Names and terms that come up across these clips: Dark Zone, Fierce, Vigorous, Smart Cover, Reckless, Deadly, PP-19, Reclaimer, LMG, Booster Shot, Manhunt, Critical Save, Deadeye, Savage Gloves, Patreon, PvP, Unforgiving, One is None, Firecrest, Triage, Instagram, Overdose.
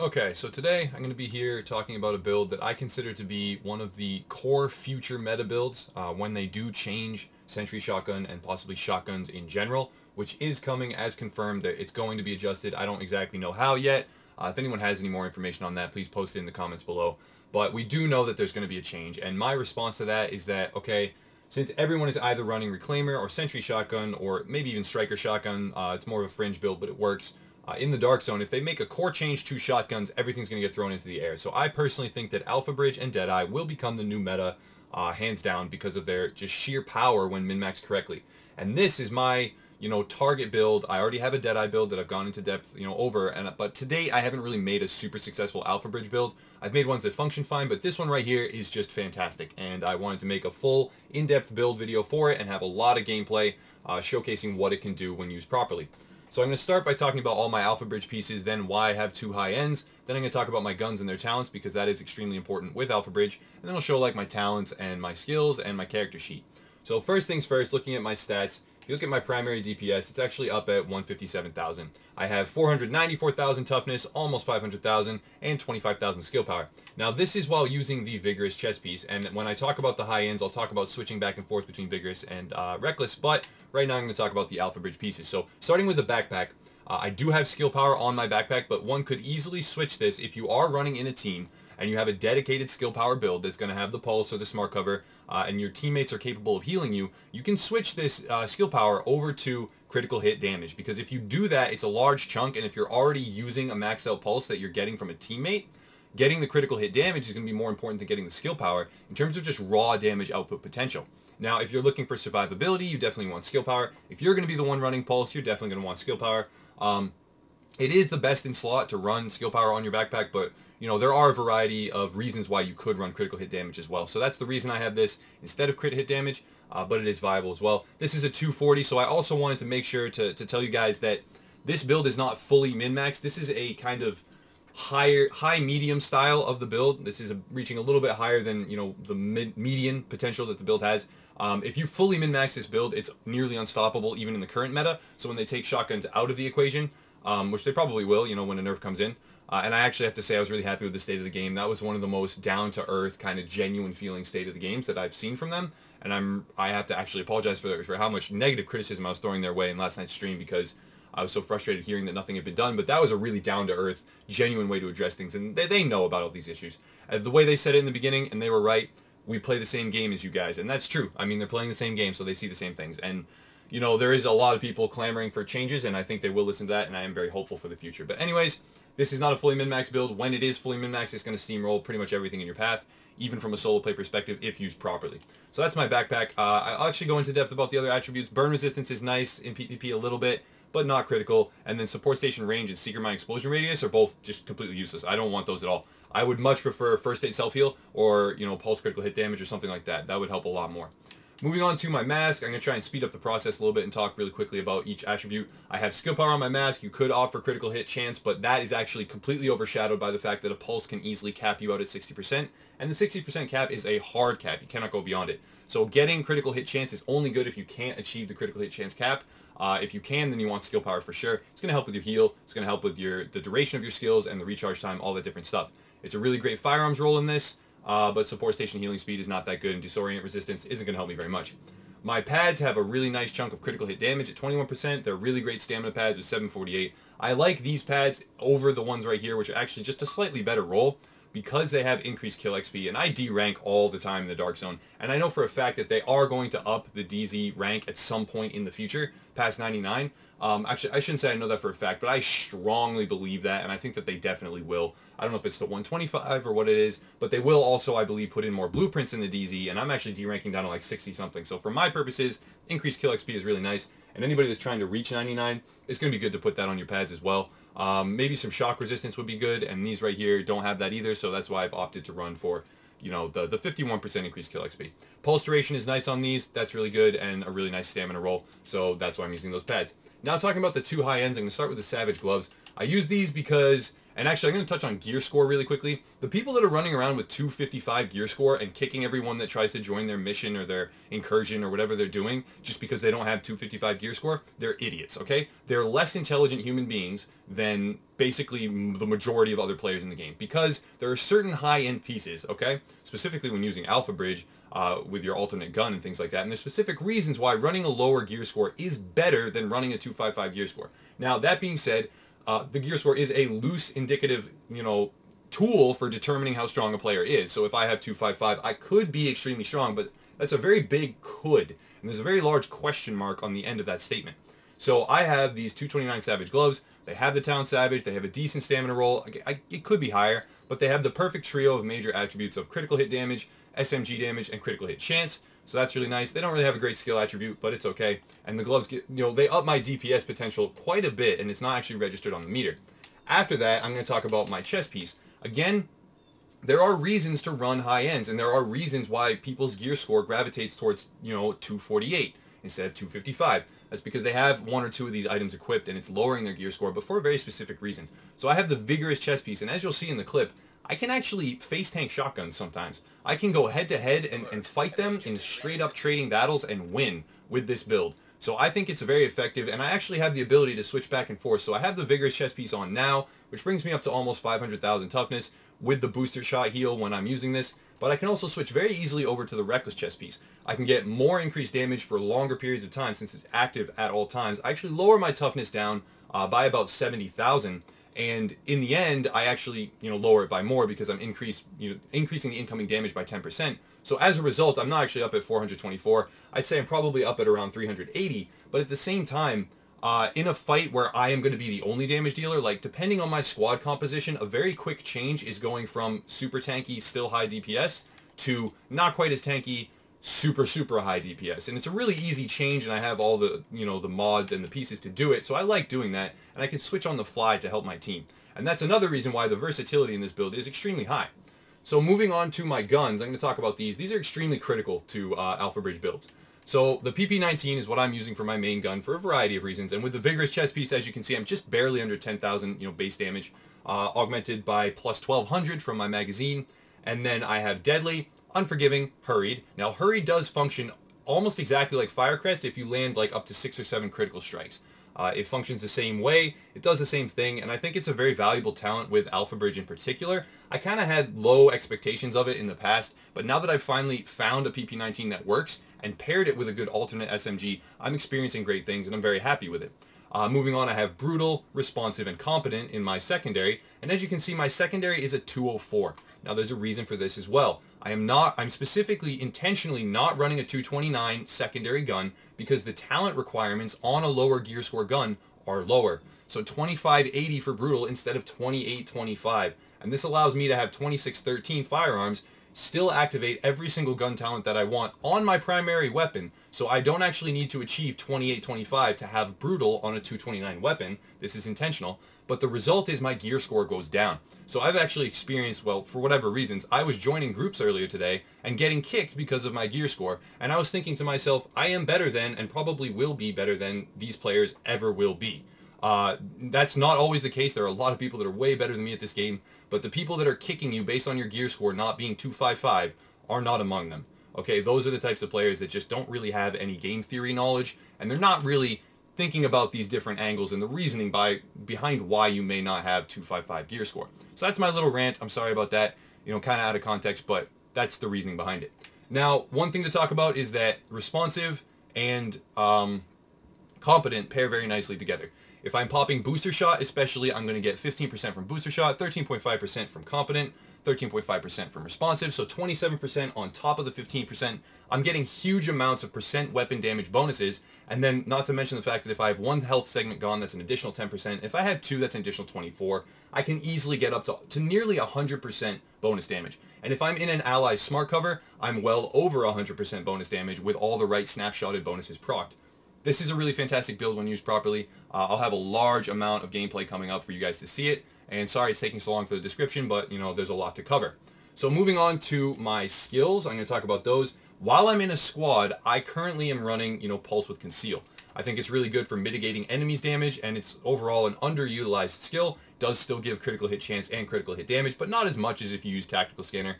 Okay, so today I'm going to be here talking about a build that I consider to be one of the core future meta builds when they do change Sentry Shotgun and possibly shotguns in general, which is coming as confirmed that it's going to be adjusted. I don't exactly know how yet. If anyone has any more information on that, please post it in the comments below. But we do know that there's going to be a change, and my response to that is that, okay, since everyone is either running Reclaimer or Sentry Shotgun or maybe even Striker Shotgun, it's more of a fringe build, but it works. In the Dark Zone, if they make a core change to shotguns, everything's going to get thrown into the air. So I personally think that Alpha Bridge and Deadeye will become the new meta, hands down, because of their just sheer power when min-maxed correctly. And this is my, target build. I already have a Deadeye build that I've gone into depth, over. But today I haven't really made a super successful Alpha Bridge build. I've made ones that function fine, but this one right here is just fantastic. And I wanted to make a full, in-depth build video for it and have a lot of gameplay showcasing what it can do when used properly. So I'm going to start by talking about all my Alpha Bridge pieces, then why I have two high ends. Then I'm going to talk about my guns and their talents, because that is extremely important with Alpha Bridge. And then I'll show like my talents and my skills and my character sheet. So first things first, looking at my stats. If you look at my primary DPS, it's actually up at 157,000. I have 494,000 toughness, almost 500,000, and 25,000 skill power. Now this is while using the Vigorous chest piece, and when I talk about the high ends, I'll talk about switching back and forth between Vigorous and Reckless, but right now I'm going to talk about the Alpha Bridge pieces. So starting with the backpack, I do have skill power on my backpack, but one could easily switch this if you are running in a team and you have a dedicated skill power build that's going to have the Pulse or the Smart Cover, and your teammates are capable of healing you. You can switch this skill power over to critical hit damage, because if you do that, it's a large chunk, and if you're already using a maxed out Pulse that you're getting from a teammate, getting the critical hit damage is going to be more important than getting the skill power in terms of just raw damage output potential. Now, if you're looking for survivability, you definitely want skill power. If you're going to be the one running Pulse, you're definitely going to want skill power. It is the best in slot to run skill power on your backpack, but there are a variety of reasons why you could run critical hit damage as well. So that's the reason I have this instead of crit hit damage, but it is viable as well. This is a 240, so I also wanted to make sure to tell you guys that this build is not fully min-maxed. This is a kind of high medium style of the build. This is reaching a little bit higher than the median potential that the build has. If you fully min-max this build, it's nearly unstoppable even in the current meta. So when they take shotguns out of the equation, which they probably will, when a nerf comes in. And I actually have to say I was really happy with the state of the game. That was one of the most down-to-earth, kind of genuine feeling state of the games that I've seen from them. And I have to actually apologize for how much negative criticism I was throwing their way in last night's stream, because I was so frustrated hearing that nothing had been done. But that was a really down-to-earth, genuine way to address things. And they know about all these issues. The way they said it in the beginning, and they were right, we play the same game as you guys. And that's true. I mean, they're playing the same game, so they see the same things. And there is a lot of people clamoring for changes, and I think they will listen to that, and I am very hopeful for the future. But anyways, this is not a fully min-max build. When it is fully min-max, it's going to steamroll pretty much everything in your path, even from a solo play perspective, if used properly. So that's my backpack. I'll actually go into depth about the other attributes. Burn resistance is nice in PvP a little bit, but not critical. And then support station range and seeker mine explosion radius are both just completely useless. I don't want those at all. I would much prefer first aid self-heal or, pulse critical hit damage or something like that. That would help a lot more. Moving on to my mask, I'm going to try and speed up the process a little bit and talk really quickly about each attribute. I have skill power on my mask. You could offer critical hit chance, but that is actually completely overshadowed by the fact that a pulse can easily cap you out at 60%, and the 60% cap is a hard cap. You cannot go beyond it. So getting critical hit chance is only good if you can't achieve the critical hit chance cap. If you can, then you want skill power for sure. It's going to help with your heal. It's going to help with the duration of your skills and the recharge time, all that different stuff. It's a really great firearms role in this. But support station healing speed is not that good, and disorient resistance isn't going to help me very much. My pads have a really nice chunk of critical hit damage at 21%. They're really great stamina pads with 748. I like these pads over the ones right here, which are actually just a slightly better roll, because they have increased kill XP, and I D-rank all the time in the Dark Zone, and I know for a fact that they are going to up the DZ rank at some point in the future, past 99. Actually, I shouldn't say I know that for a fact, but I strongly believe that, and I think that they definitely will. I don't know if it's the 125 or what it is, but they will also, I believe, put in more blueprints in the DZ, and I'm actually D-ranking down to like 60-something. So for my purposes, increased kill XP is really nice, and anybody that's trying to reach 99, it's going to be good to put that on your pads as well. Maybe some shock resistance would be good, and these right here don't have that either, so that's why I've opted to run for, the 51% increased kill XP. Pulse duration is nice on these. That's really good, and a really nice stamina roll, so that's why I'm using those pads. Now talking about the two high ends, I'm going to start with the Savage Gloves. I use these because And actually, I'm going to touch on gear score really quickly. The people that are running around with 255 gear score and kicking everyone that tries to join their mission or their incursion or whatever they're doing just because they don't have 255 gear score, they're idiots, okay? They're less intelligent human beings than basically the majority of other players in the game because there are certain high-end pieces, okay? Specifically when using Alpha Bridge with your alternate gun and things like that. And there's specific reasons why running a lower gear score is better than running a 255 gear score. Now, that being said, the gear score is a loose indicative, tool for determining how strong a player is. So if I have 255, I could be extremely strong, but that's a very big could. And there's a very large question mark on the end of that statement. So I have these 229 Savage Gloves. They have the Town Savage. They have a decent stamina roll. It could be higher, but they have the perfect trio of major attributes of critical hit damage, SMG damage, and critical hit chance. So that's really nice. They don't really have a great skill attribute, but it's okay. And the gloves, they up my DPS potential quite a bit, and it's not actually registered on the meter. After that, I'm going to talk about my chest piece. Again, there are reasons to run high ends, and there are reasons why people's gear score gravitates towards, 248 instead of 255. That's because they have one or two of these items equipped, and it's lowering their gear score, but for a very specific reason. So I have the vigorous chest piece, and as you'll see in the clip, I can actually face tank shotguns sometimes. I can go head to head and fight them in straight up trading battles and win with this build. So I think it's very effective, and I actually have the ability to switch back and forth. So I have the vigorous chest piece on now, which brings me up to almost 500,000 toughness with the booster shot heal when I'm using this. But I can also switch very easily over to the reckless chest piece. I can get more increased damage for longer periods of time since it's active at all times. I actually lower my toughness down by about 70,000. And in the end, I actually, lower it by more because I'm increasing the incoming damage by 10%. So as a result, I'm not actually up at 424. I'd say I'm probably up at around 380. But at the same time, in a fight where I am going to be the only damage dealer, like depending on my squad composition, a very quick change is going from super tanky, still high DPS to not quite as tanky, super, super high DPS. And it's a really easy change, and I have all the, the mods and the pieces to do it. So I like doing that, and I can switch on the fly to help my team. And that's another reason why the versatility in this build is extremely high. So moving on to my guns, I'm going to talk about these. These are extremely critical to Alpha Bridge builds. So the PP-19 is what I'm using for my main gun for a variety of reasons. And with the vigorous chest piece, as you can see, I'm just barely under 10,000, base damage, augmented by plus 1,200 from my magazine. And then I have Deadly, Unforgiving, Hurried. Now, Hurried does function almost exactly like Firecrest if you land like up to 6 or 7 critical strikes. It functions the same way, it does the same thing, and I think it's a very valuable talent with Alpha Bridge in particular. I kind of had low expectations of it in the past, but now that I've finally found a PP-19 that works and paired it with a good alternate SMG, I'm experiencing great things and I'm very happy with it. Moving on, I have Brutal, Responsive, and Competent in my secondary, and as you can see, my secondary is a 204. Now, there's a reason for this as well. I'm specifically intentionally not running a 229 secondary gun because the talent requirements on a lower gear score gun are lower. So 2580 for Brutal instead of 2825. And this allows me to have 2613 firearms, still activate every single gun talent that I want on my primary weapon. So I don't actually need to achieve 2825 to have Brutal on a 229 weapon. This is intentional, but the result is my gear score goes down. So I've actually experienced, well, for whatever reasons, I was joining groups earlier today and getting kicked because of my gear score. And I was thinking to myself, I am better than and probably will be better than these players ever will be. That's not always the case. There are a lot of people that are way better than me at this game, but the people that are kicking you based on your gear score not being 255 are not among them. Okay, those are the types of players that just don't really have any game theory knowledge, and they're not really thinking about these different angles and the reasoning behind why you may not have 255 gear score. So that's my little rant. I'm sorry about that, kind of out of context, but that's the reasoning behind it. Now, one thing to talk about is that Responsive and Competent pair very nicely together. If I'm popping Booster Shot, especially, I'm going to get 15% from Booster Shot, 13.5% from Competent, 13.5% from Responsive, so 27% on top of the 15%. I'm getting huge amounts of percent weapon damage bonuses, and then not to mention the fact that if I have one health segment gone, that's an additional 10%. If I had two, that's an additional 24. I can easily get up to nearly 100% bonus damage. And if I'm in an ally's smart cover, I'm well over 100% bonus damage with all the right snapshotted bonuses procced. This is a really fantastic build when used properly. I'll have a large amount of gameplay coming up for you guys to see it. And sorry it's taking so long for the description, but there's a lot to cover. So moving on to my skills, I'm going to talk about those. While I'm in a squad, I currently am running, Pulse with Conceal. I think it's really good for mitigating enemies' damage, and it's overall an underutilized skill. does still give critical hit chance and critical hit damage, but not as much as if you use Tactical Scanner.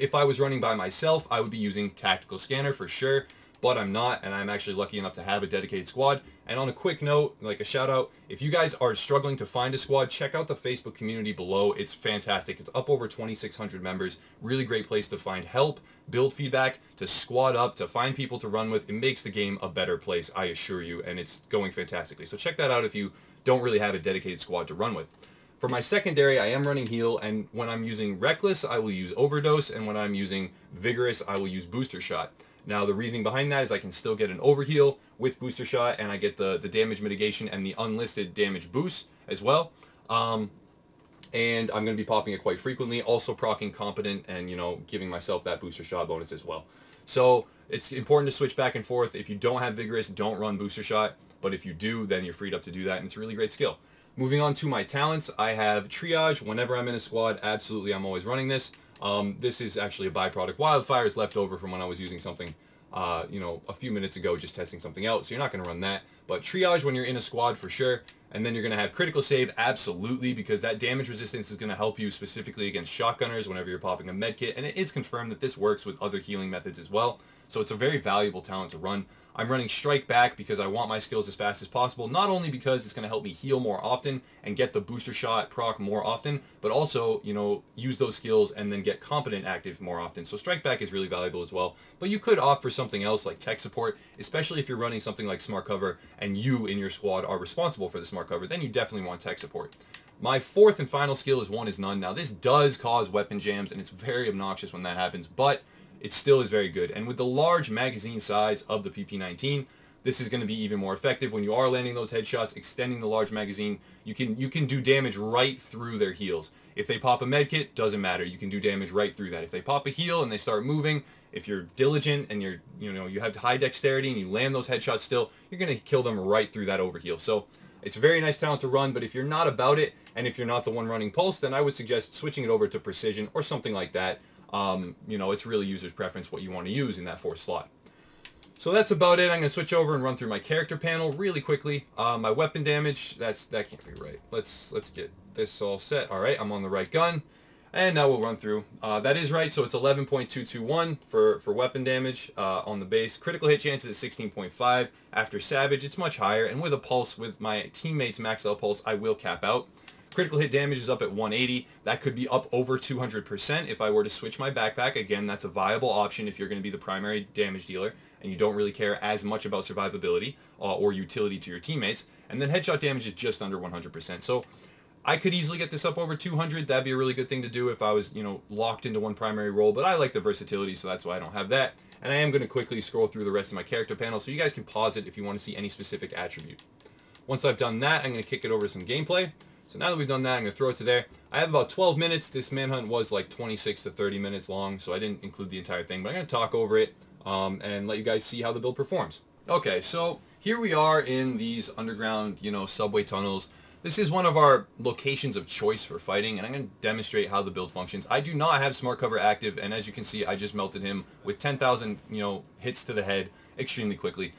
If I was running by myself, I would be using Tactical Scanner for sure, but I'm not, and I'm actually lucky enough to have a dedicated squad. And on a quick note, like a shout out, if you guys are struggling to find a squad, check out the Facebook community below. It's fantastic. It's up over 2,600 members. Really great place to find help, build feedback, to squad up, to find people to run with. It makes the game a better place, I assure you, and it's going fantastically. So check that out if you don't really have a dedicated squad to run with. For my secondary, I am running heal, and when I'm using Reckless, I will use Overdose, and when I'm using Vigorous, I will use Booster Shot. Now, the reasoning behind that is I can still get an overheal with Booster Shot, and I get the damage mitigation and the unlisted damage boost as well. And I'm going to be popping it quite frequently, also proccing Competent and, you know, giving myself that Booster Shot bonus as well. So it's important to switch back and forth. If you don't have Vigorous, don't run Booster Shot, but if you do, then you're freed up to do that, and it's a really great skill. Moving on to my talents, I have Triage. Whenever I'm in a squad, absolutely, I'm always running this. This is actually a byproduct. Wildfire is left over from when I was using something, you know, a few minutes ago, just testing something out. So you're not going to run that. But Triage when you're in a squad for sure. And then you're going to have Critical Save, absolutely, because that damage resistance is going to help you specifically against shotgunners whenever you're popping a medkit. And it is confirmed that this works with other healing methods as well. So it's a very valuable talent to run. I'm running Strike Back because I want my skills as fast as possible, not only because it's going to help me heal more often and get the Booster Shot proc more often, but also, you know, use those skills and then get Competent active more often. So Strike Back is really valuable as well, but you could opt for something else like Tech Support, especially if you're running something like Smart Cover and you in your squad are responsible for the Smart Cover, then you definitely want Tech Support. My fourth and final skill is One is None. Now, this does cause weapon jams, and it's very obnoxious when that happens, but it still is very good. And with the large magazine size of the PP-19, this is going to be even more effective. When you are landing those headshots, extending the large magazine, you can do damage right through their heels. If they pop a medkit, doesn't matter. You can do damage right through that. If they pop a heal and they start moving, if you're diligent and you're, you know, you have high dexterity and you land those headshots still, you're going to kill them right through that overheal. So it's a very nice talent to run, but if you're not about it, and if you're not the one running Pulse, then I would suggest switching it over to Precision or something like that. You know, it's really user's preference what you want to use in that fourth slot. So that's about it. I'm going to switch over and run through my character panel really quickly. My weapon damage, that can't be right. Let's get this all set. All right, I'm on the right gun. And now we'll run through. That is right, so it's 11.221 for weapon damage on the base. Critical hit chance is 16.5. After Savage, it's much higher. And with a Pulse, with my teammate's max L Pulse, I will cap out. Critical hit damage is up at 180. That could be up over 200% if I were to switch my backpack. Again, that's a viable option if you're going to be the primary damage dealer and you don't really care as much about survivability or utility to your teammates. And then headshot damage is just under 100%. So I could easily get this up over 200. That'd be a really good thing to do if I was, you know, locked into one primary role. But I like the versatility, so that's why I don't have that. And I am going to quickly scroll through the rest of my character panel so you guys can pause it if you want to see any specific attribute. Once I've done that, I'm going to kick it over to some gameplay. So now that we've done that, I'm going to throw it to there. I have about 12 minutes. This manhunt was like 26 to 30 minutes long, so I didn't include the entire thing. But I'm going to talk over it and let you guys see how the build performs. Okay, so here we are in these underground, you know, subway tunnels. This is one of our locations of choice for fighting, and I'm going to demonstrate how the build functions. I do not have Smart Cover active, and as you can see, I just melted him with 10,000, you know, hits to the head extremely quickly.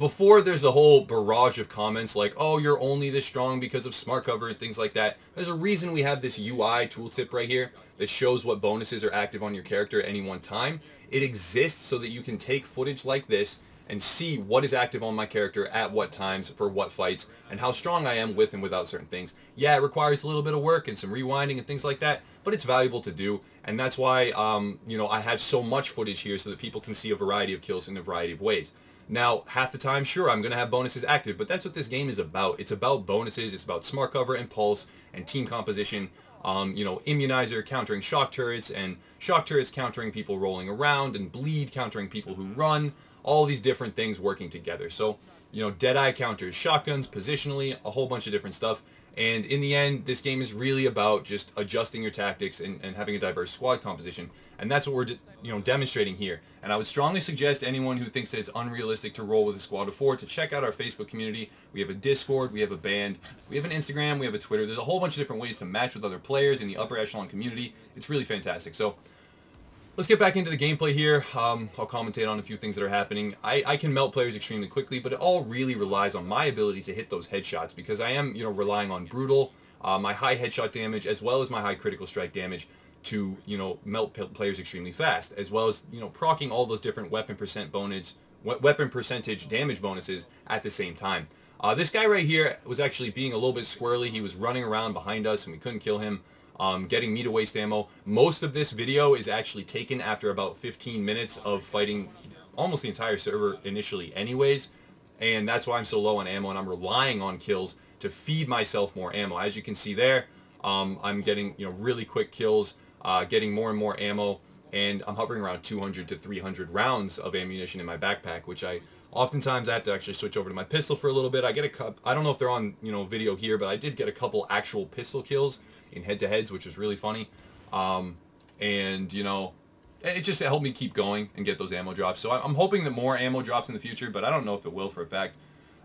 Before there's a whole barrage of comments like, oh, you're only this strong because of Smart Cover and things like that. There's a reason we have this UI tooltip right here that shows what bonuses are active on your character at any one time. It exists so that you can take footage like this and see what is active on my character at what times for what fights and how strong I am with and without certain things. Yeah, it requires a little bit of work and some rewinding and things like that, but it's valuable to do. And that's why, you know, I have so much footage here so that people can see a variety of kills in a variety of ways. Now, half the time, sure, I'm going to have bonuses active, but that's what this game is about. It's about bonuses. It's about Smart Cover and Pulse and team composition, you know, Immunizer countering shock turrets and shock turrets countering people rolling around and bleed countering people who run, all these different things working together. So, you know, Deadeye counters shotguns positionally, a whole bunch of different stuff. And in the end, this game is really about just adjusting your tactics and having a diverse squad composition. And that's what we're demonstrating here. And I would strongly suggest anyone who thinks that it's unrealistic to roll with a squad of four to check out our Facebook community. We have a Discord, we have a band, we have an Instagram, we have a Twitter. There's a whole bunch of different ways to match with other players in the upper echelon community. It's really fantastic. So let's get back into the gameplay here. I'll commentate on a few things that are happening. I can melt players extremely quickly, but it all really relies on my ability to hit those headshots because I am, you know, relying on Brutal, my high headshot damage as well as my high critical strike damage to, you know, melt players extremely fast, as well as, you know, proccing all those different weapon percent bonus, weapon percentage damage bonuses at the same time. This guy right here was actually being a little bit squirrely. He was running around behind us and we couldn't kill him, getting me to waste ammo. Most of this video is actually taken after about 15 minutes of fighting almost the entire server initially anyways, and that's why I'm so low on ammo and I'm relying on kills to feed myself more ammo. As you can see there, I'm getting, you know, really quick kills, getting more and more ammo, and I'm hovering around 200 to 300 rounds of ammunition in my backpack, which I oftentimes I have to actually switch over to my pistol for a little bit. I get a couple, I don't know if they're on, you know, video here, but I did get a couple actual pistol kills in head-to-heads, which was really funny. And, you know, it just helped me keep going and get those ammo drops. So I'm hoping that more ammo drops in the future, but I don't know if it will for a fact.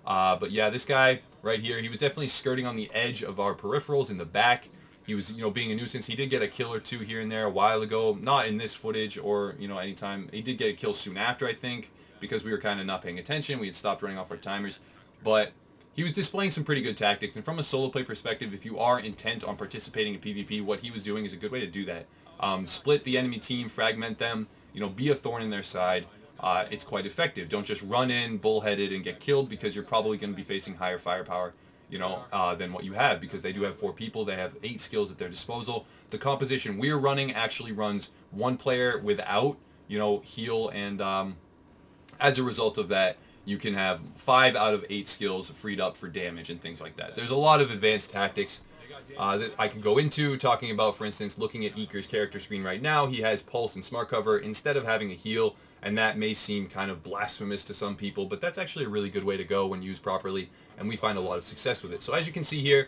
But yeah, this guy right here, he was definitely skirting on the edge of our peripherals in the back. He was, you know, being a nuisance. He did get a kill or two here and there a while ago. Not in this footage or, you know, anytime. He did get a kill soon after, I think, because we were kind of not paying attention. We had stopped running off our timers, but he was displaying some pretty good tactics. And from a solo play perspective, if you are intent on participating in PvP, what he was doing is a good way to do that. Split the enemy team, fragment them, you know, be a thorn in their side. It's quite effective. Don't just run in bullheaded and get killed, because you're probably going to be facing higher firepower, you know, than what you have, because they do have 4 people. They have 8 skills at their disposal. The composition we're running actually runs 1 player without, you know, heal, and as a result of that, you can have 5 out of 8 skills freed up for damage and things like that. There's a lot of advanced tactics that I can go into talking about. For instance, looking at Eker's character screen right now, he has Pulse and Smart Cover instead of having a heal, and that may seem kind of blasphemous to some people, but that's actually a really good way to go when used properly, and we find a lot of success with it. So as you can see here,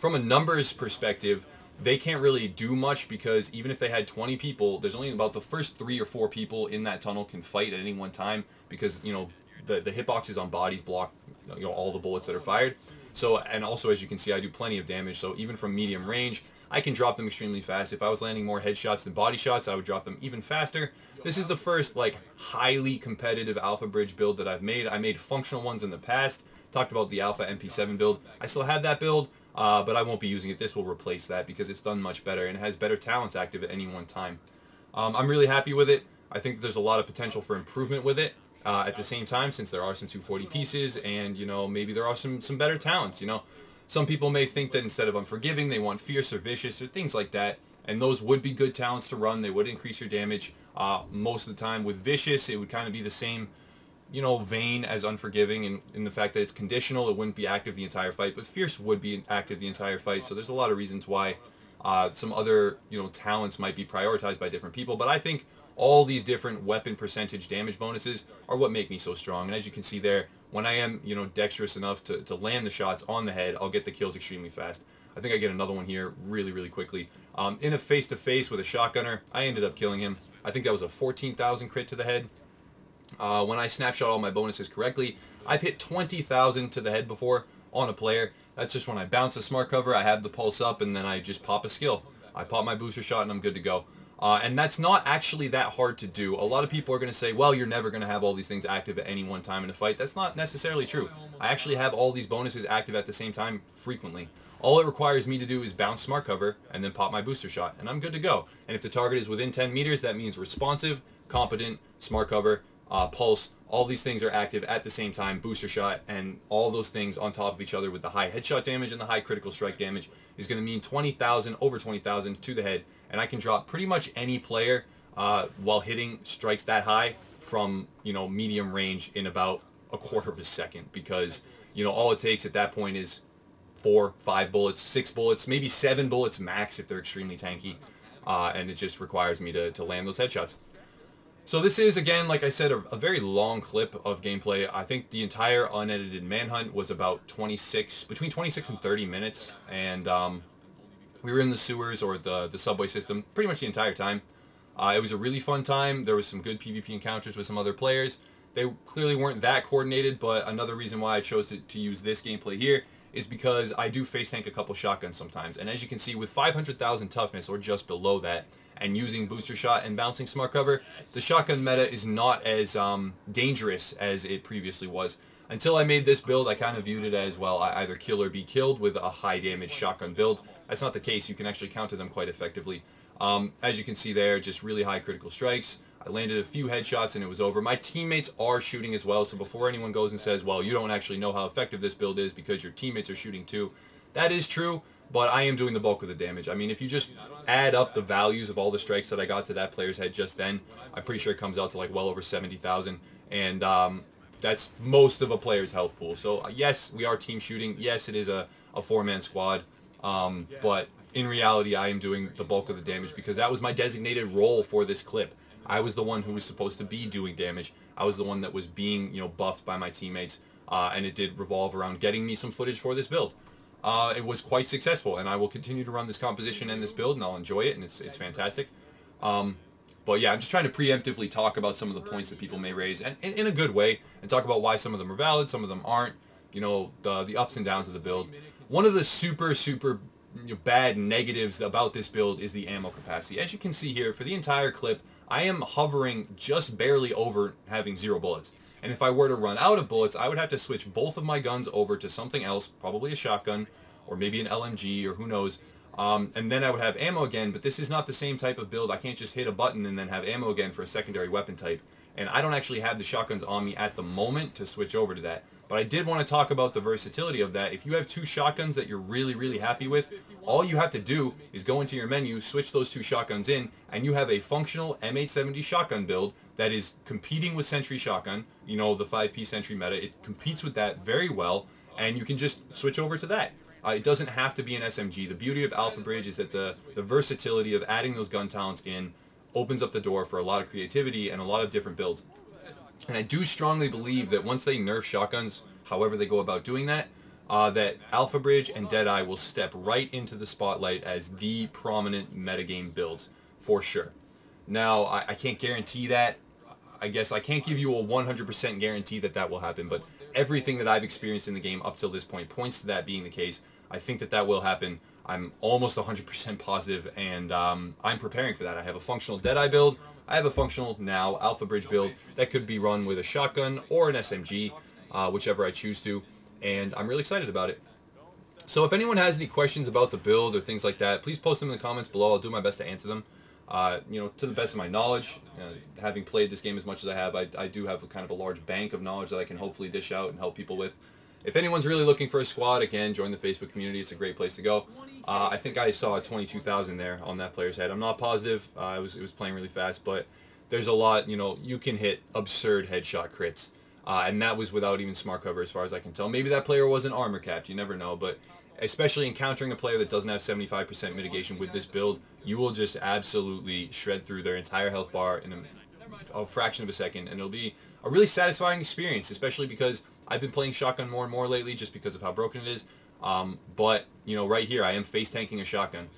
from a numbers perspective, they can't really do much, because even if they had 20 people, there's only about the first 3 or 4 people in that tunnel can fight at any one time, because, you know, the hitboxes on bodies block, you know, all the bullets that are fired. So, and also, as you can see, I do plenty of damage, so even from medium range, I can drop them extremely fast. If I was landing more headshots than body shots, I would drop them even faster. This is the first, like, highly competitive Alpha Bridge build that I've made. I made functional ones in the past. Talked about the Alpha MP7 build. I still have that build, but I won't be using it. This will replace that because it's done much better and it has better talents active at any one time. I'm really happy with it. I think there's a lot of potential for improvement with it. At the same time, since there are some 240 pieces, and, you know, maybe there are some better talents, you know. Some people may think that instead of Unforgiving, they want Fierce or Vicious or things like that, and those would be good talents to run. They would increase your damage most of the time. With Vicious, it would kind of be the same, you know, vein as Unforgiving, and in the fact that it's conditional, it wouldn't be active the entire fight, but Fierce would be active the entire fight. So there's a lot of reasons why some other, you know, talents might be prioritized by different people, but I think all these different weapon percentage damage bonuses are what make me so strong. And as you can see there, when I am, you know, dexterous enough to land the shots on the head, I'll get the kills extremely fast. I think I get another one here really, really quickly. In a face-to-face with a shotgunner, I ended up killing him. I think that was a 14,000 crit to the head. When I snapshot all my bonuses correctly, I've hit 20,000 to the head before on a player. That's just when I bounce a Smart Cover, I have the Pulse up, and then I just pop a skill. I pop my Booster Shot, and I'm good to go. And that's not actually that hard to do. A lot of people are going to say, well, you're never going to have all these things active at any one time in a fight. That's not necessarily true. I actually have all these bonuses active at the same time frequently. All it requires me to do is bounce Smart Cover and then pop my Booster Shot, and I'm good to go. And if the target is within 10 meters, that means Responsive, Competent, Smart Cover, Pulse, all these things are active at the same time, Booster Shot, and all those things on top of each other with the high headshot damage and the high critical strike damage is going to mean 20,000, over 20,000 to the head, and I can drop pretty much any player while hitting strikes that high from, you know, medium range in about a quarter of a second, because, you know, all it takes at that point is 4, 5 bullets, 6 bullets, maybe 7 bullets max if they're extremely tanky, and it just requires me to land those headshots. So this is, again, like I said, a very long clip of gameplay. I think the entire unedited manhunt was about 26 and 30 minutes, and we were in the sewers or the subway system pretty much the entire time. It was a really fun time. There was some good PvP encounters with some other players. They clearly weren't that coordinated, but another reason why I chose to use this gameplay here is because I do face tank a couple shotguns sometimes, and as you can see, with 500,000 toughness or just below that, and using Booster Shot and bouncing Smart Cover, the shotgun meta is not as dangerous as it previously was. Until I made this build, I kind of viewed it as, well, I either kill or be killed with a high damage shotgun build. That's not the case. You can actually counter them quite effectively. As you can see there, just really high critical strikes. I landed a few headshots and it was over. My teammates are shooting as well, so before anyone goes and says, well, you don't actually know how effective this build is because your teammates are shooting too, that is true, but I am doing the bulk of the damage. I mean, if you just add up the values of all the strikes that I got to that player's head just then, I'm pretty sure it comes out to like well over 70,000, and that's most of a player's health pool. So yes, we are team shooting. Yes, it is a four-man squad, but in reality, I am doing the bulk of the damage because that was my designated role for this clip. I was the one who was supposed to be doing damage. I was the one that was being, you know, buffed by my teammates, and it did revolve around getting me some footage for this build. It was quite successful, and I will continue to run this composition and this build, and I'll enjoy it, and it's fantastic. But yeah, I'm just trying to preemptively talk about some of the points that people may raise, and in a good way, and talk about why some of them are valid, some of them aren't, you know, the ups and downs of the build. One of the super bad negatives about this build is the ammo capacity. As you can see here, for the entire clip, I am hovering just barely over having 0 bullets. And if I were to run out of bullets, I would have to switch both of my guns over to something else, probably a shotgun, or maybe an LMG, or who knows. And then I would have ammo again, but this is not the same type of build. I can't just hit a button and then have ammo again for a secondary weapon type. And I don't actually have the shotguns on me at the moment to switch over to that. But I did want to talk about the versatility of that. If you have two shotguns that you're really, really happy with, all you have to do is go into your menu, switch those two shotguns in, and you have a functional M870 shotgun build that is competing with Sentry Shotgun, you know, the 5P Sentry meta. It competes with that very well, and you can just switch over to that. It doesn't have to be an SMG. The beauty of Alpha Bridge is that the versatility of adding those gun talents in opens up the door for a lot of creativity and a lot of different builds. And I do strongly believe that once they nerf shotguns, however they go about doing that, that Alpha Bridge and Deadeye will step right into the spotlight as the prominent metagame builds, for sure. Now, I can't guarantee that. I guess I can't give you a 100% guarantee that that will happen, but everything that I've experienced in the game up till this point points to that being the case. I think that that will happen. I'm almost 100% positive, and I'm preparing for that. I have a functional Deadeye build. I have a functional now Alpha Bridge build that could be run with a shotgun or an SMG, whichever I choose to, and I'm really excited about it. So if anyone has any questions about the build or things like that, please post them in the comments below. I'll do my best to answer them. You know, to the best of my knowledge, having played this game as much as I have, I do have a kind of a large bank of knowledge that I can hopefully dish out and help people with. If anyone's really looking for a squad, again, join the Facebook community. It's a great place to go. I think I saw 22,000 there on that player's head. I'm not positive. It was playing really fast, but there's a lot, you know, you can hit absurd headshot crits. And that was without even smart cover as far as I can tell. Maybe that player wasn't armor capped. You never know, but especially encountering a player that doesn't have 75% mitigation with this build, you will just absolutely shred through their entire health bar in a fraction of a second, and it'll be a really satisfying experience, especially because I've been playing shotgun more and more lately just because of how broken it is. But, you know, right here, I am face tanking a shotgun.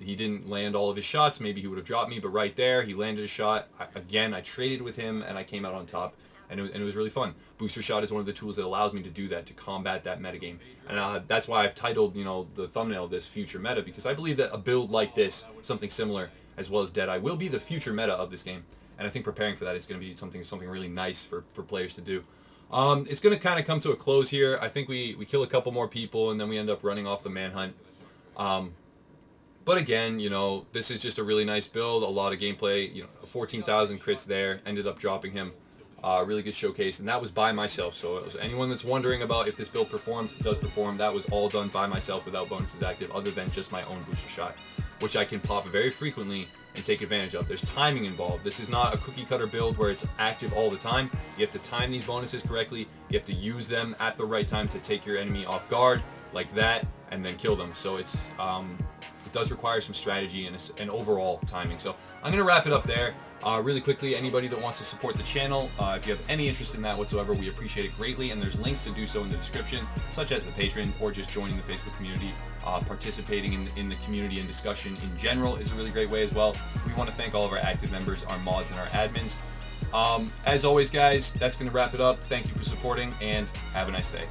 He didn't land all of his shots. Maybe he would have dropped me, but right there, he landed a shot. I traded with him, and I came out on top, and it was really fun. Booster Shot is one of the tools that allows me to do that, to combat that metagame. And that's why I've titled, you know, the thumbnail of this Future Meta, because I believe that a build like this, something similar, as well as Deadeye, will be the future meta of this game. And I think preparing for that is going to be something really nice for players to do. It's going to kind of come to a close here. I think we kill a couple more people, and then we end up running off the manhunt. But again, you know, this is just a really nice build, a lot of gameplay. You know, 14,000 crits there, ended up dropping him. Really good showcase, and that was by myself. So anyone that's wondering about if this build performs, it does perform. That was all done by myself without bonuses active, other than just my own booster shot, which I can pop very frequently and take advantage of. There's timing involved. This is not a cookie cutter build where it's active all the time. You have to time these bonuses correctly. You have to use them at the right time to take your enemy off guard like that and then kill them. So it's it does require some strategy and overall timing. So I'm gonna wrap it up there really quickly. Anybody that wants to support the channel, if you have any interest in that whatsoever, we appreciate it greatly, and there's links to do so in the description, such as the Patreon or just joining the Facebook community. Participating in the community and discussion in general is a really great way as well. We want to thank all of our active members, our mods, and our admins. As always, guys, that's going to wrap it up. Thank you for supporting, and have a nice day.